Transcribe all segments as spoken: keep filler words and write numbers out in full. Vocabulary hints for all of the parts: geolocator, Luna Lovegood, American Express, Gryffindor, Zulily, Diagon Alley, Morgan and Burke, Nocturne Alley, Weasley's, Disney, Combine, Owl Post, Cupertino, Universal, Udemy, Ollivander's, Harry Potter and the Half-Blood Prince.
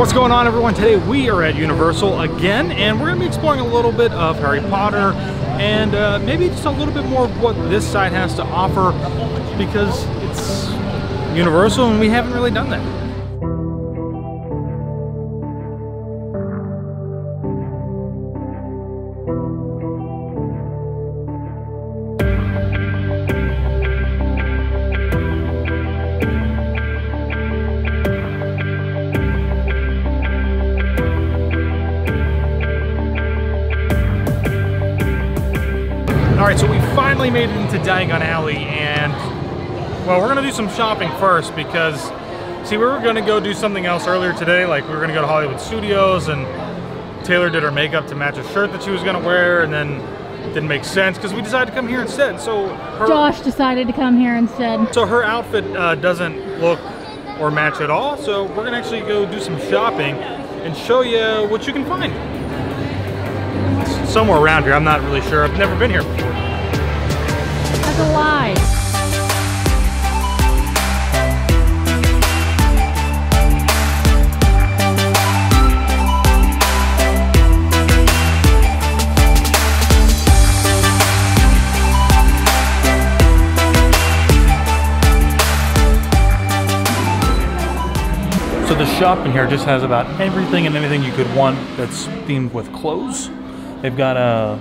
What's going on, everyone? Today we are at Universal again, and we're going to be exploring a little bit of Harry Potter and uh, maybe just a little bit more of what this side has to offer, because it's Universal and we haven't really done that. Alright, so we finally made it into Diagon Alley, and well, we're gonna do some shopping first because, see, we were gonna go do something else earlier today, like we were gonna go to Hollywood Studios, and Taylor did her makeup to match a shirt that she was gonna wear, and then it didn't make sense because we decided to come here instead. So her, Josh decided to come here instead. So her outfit uh, doesn't look or match at all, so we're gonna actually go do some shopping and show you what you can find. Somewhere around here, I'm not really sure. I've never been here before. That's a lie. So the shop in here just has about everything and anything you could want that's themed with clothes. They've got uh,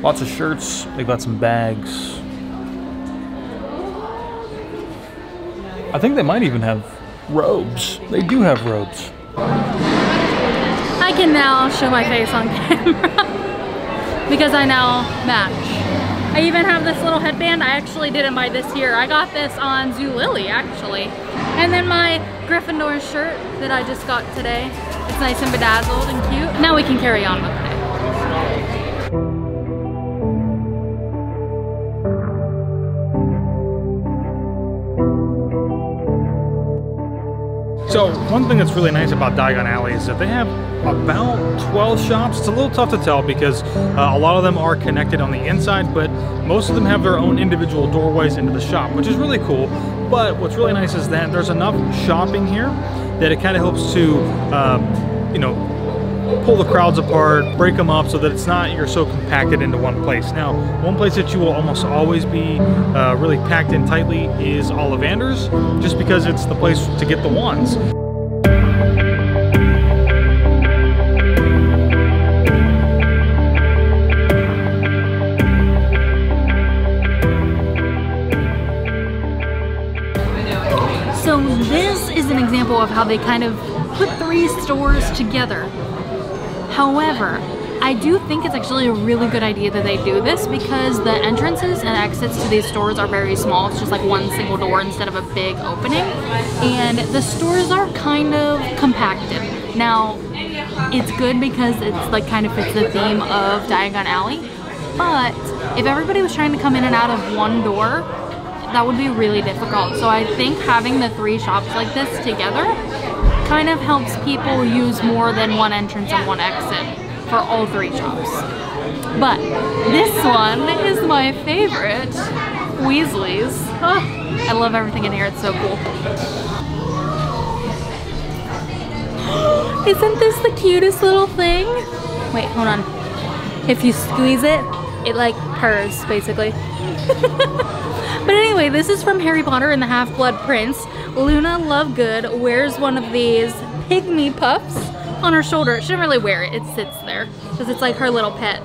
lots of shirts, they've got some bags. I think they might even have robes. They do have robes. I can now show my face on camera because I now match. I even have this little headband. I actually didn't buy this here. I got this on Zulily, actually. And then my Gryffindor shirt that I just got today. It's nice and bedazzled and cute. Now we can carry on with it. So one thing that's really nice about Diagon Alley is that they have about twelve shops. It's a little tough to tell because uh, a lot of them are connected on the inside, but most of them have their own individual doorways into the shop, which is really cool. But what's really nice is that there's enough shopping here that it kind of helps to, uh, you know, pull the crowds apart, break them up so that it's not, you're so compacted into one place. Now, one place that you will almost always be uh, really packed in tightly is Ollivander's, just because it's the place to get the wands. So this is an example of how they kind of put three stores together. However, I do think it's actually a really good idea that they do this because the entrances and exits to these stores are very small. It's just like one single door instead of a big opening. And the stores are kind of compacted. Now, it's good because it's like kind of fits the theme of Diagon Alley. But if everybody was trying to come in and out of one door, that would be really difficult. So I think having the three shops like this together kind of helps people use more than one entrance and one exit for all three shops. But this one is my favorite, Weasley's. Oh, I love everything in here, it's so cool. Isn't this the cutest little thing? Wait, hold on. If you squeeze it, it like purrs, basically. But anyway, this is from Harry Potter and the Half-Blood Prince. Luna Lovegood wears one of these pygmy puffs on her shoulder. She doesn't really wear it, it sits there because it's like her little pet.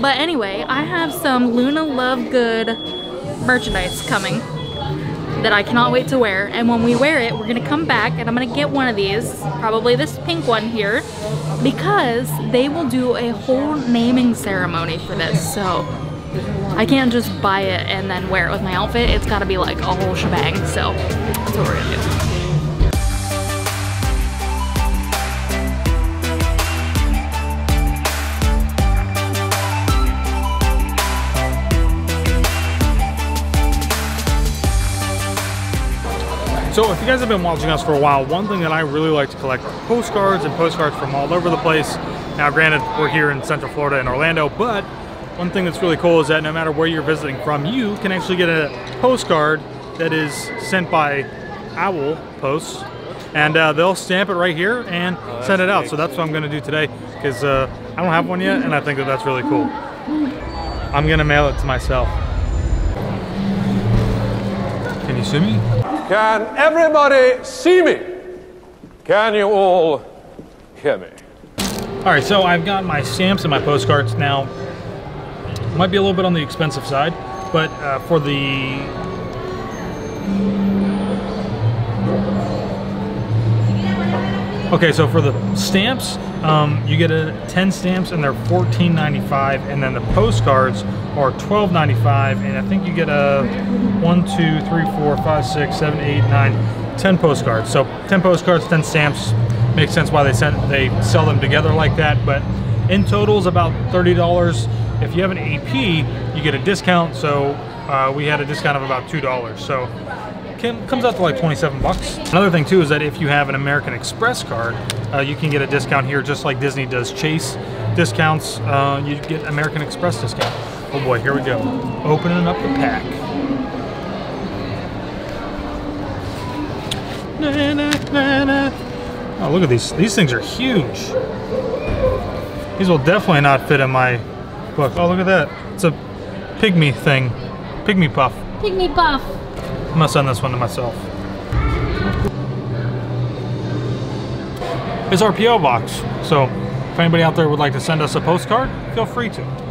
But anyway, I have some Luna Lovegood merchandise coming that I cannot wait to wear. And when we wear it, we're gonna come back and I'm gonna get one of these, probably this pink one here, because they will do a whole naming ceremony for this. So I can't just buy it and then wear it with my outfit. It's gotta be like a whole shebang, so that's what we're gonna do. So if you guys have been watching us for a while, one thing that I really like to collect are postcards, and postcards from all over the place. Now granted, we're here in Central Florida in Orlando, but one thing that's really cool is that no matter where you're visiting from, you can actually get a postcard that is sent by Owl Post and uh, they'll stamp it right here and oh, send it out. So that's what I'm gonna do today, because uh, I don't have one yet, and I think that that's really cool. I'm gonna mail it to myself. Can you see me? Can everybody see me? Can you all hear me? All right, so I've got my stamps and my postcards now. Might be a little bit on the expensive side, but uh, for the... Okay, so for the stamps, um, you get a ten stamps and they're fourteen ninety-five, and then the postcards are twelve ninety-five, and I think you get a one, two, three, four, five, six, seven, eight, nine, ten postcards. So ten postcards, ten stamps. Makes sense why they send, they sell them together like that, but in total is about thirty dollars. If you have an A P, you get a discount, so uh, we had a discount of about two dollars. So it comes out to like twenty-seven bucks. Another thing too is that if you have an American Express card, uh, you can get a discount here just like Disney does Chase discounts. Uh, you get American Express discount. Oh boy, here we go. Opening up the pack. Na, na, na, na. Oh, look at these. These things are huge. These will definitely not fit in my book. Oh, look at that. It's a pygmy thing. Pygmy puff. Pygmy puff. I'm gonna send this one to myself. It's our P O box. So if anybody out there would like to send us a postcard, feel free to.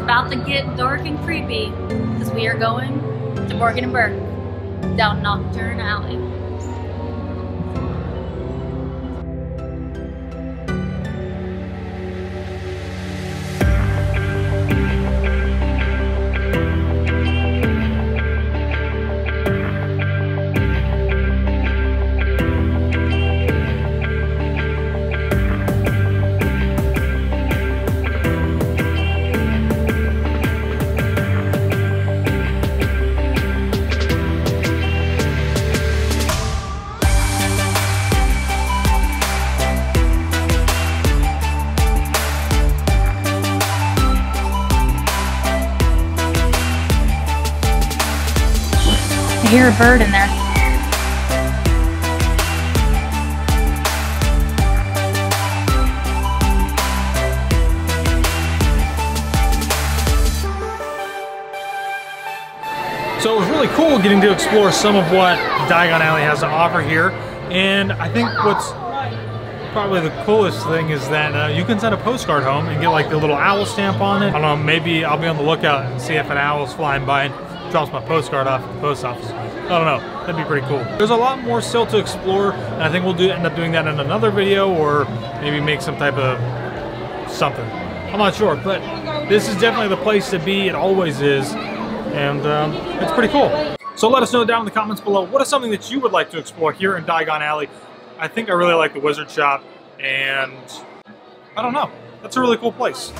About to get dark and creepy because we are going to Morgan and Burke down Nocturne Alley. I hear a bird in there. So it was really cool getting to explore some of what Diagon Alley has to offer here. And I think what's probably the coolest thing is that uh, you can send a postcard home and get like the little owl stamp on it. I don't know, maybe I'll be on the lookout and see if an owl's flying by. Drops my postcard off at the post office. I don't know, that'd be pretty cool. There's a lot more still to explore, and I think we'll do end up doing that in another video, or maybe make some type of something. I'm not sure, but this is definitely the place to be. It always is, and um, it's pretty cool. So let us know down in the comments below, what is something that you would like to explore here in Diagon Alley? I think I really like the Wizard Shop, and I don't know. That's a really cool place.